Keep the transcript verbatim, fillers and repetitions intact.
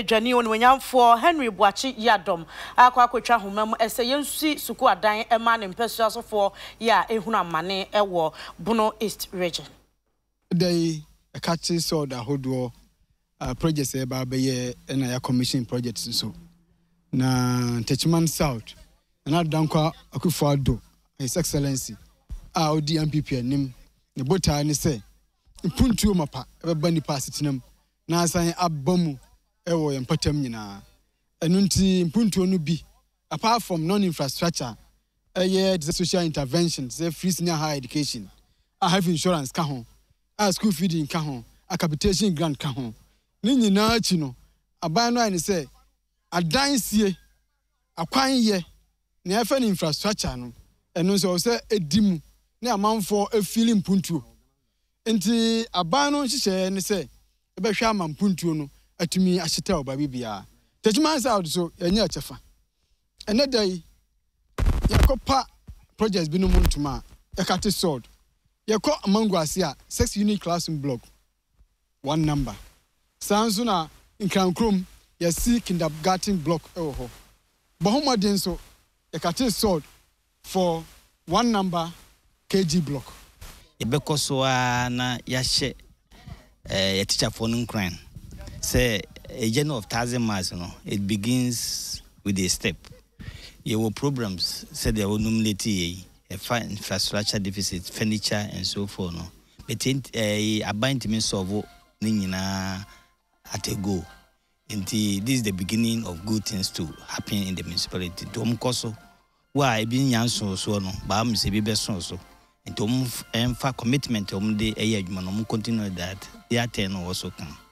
Jani on when for Henry Bwachi Yadom, Aqua Quacha Humam, as a young sea, Sukua dying a man in Persuas of War, Ya, Ehuna Mane, a war, Buno East region. They a catchy saw the whole door projects about Bayer and I commission projects and so. Na Techiman South, and I don't call Akufado, His Excellency, our D M P P and him, the botan say, Puntu Mapa, a bunny passitinum, Nasa Abomu. Ewo empatam nyina enu nti mpuntuo no bi apart from non infrastructure eh social intervention say free senior higher education I have insurance ka ho a school feeding ka ho a capitation grant ka ho ni nyina achi no aban no ani say adan sie akwan ye na efa ni infrastructure no enu so say edimu ni amanfo afili mpuntuo nti aban no hihye ni say ebehwe amampuntuo no atumi ashita oba bibia Techiman South so enya achefa enadai yakopa projects binu muntuma yakate sword yakọ amanguase a six unit classroom block one number sanso na nkrankrom ya see kindergarten block eho bohomaden so yakate sword for one number K G block yebekoso na yahye eh ya teacher for nkran. Say a journey of thousand miles, you know, it begins with a step. There were problems, said there were normally a fire infrastructure deficit, furniture, and so forth. No, but a abandonment solve Nina at a go. And this is the beginning of good things to happen in the municipality. Tom Koso, why being young so so no, but I'm a baby so so. And to move and for commitment, to the a year, you continue that. The attend also come.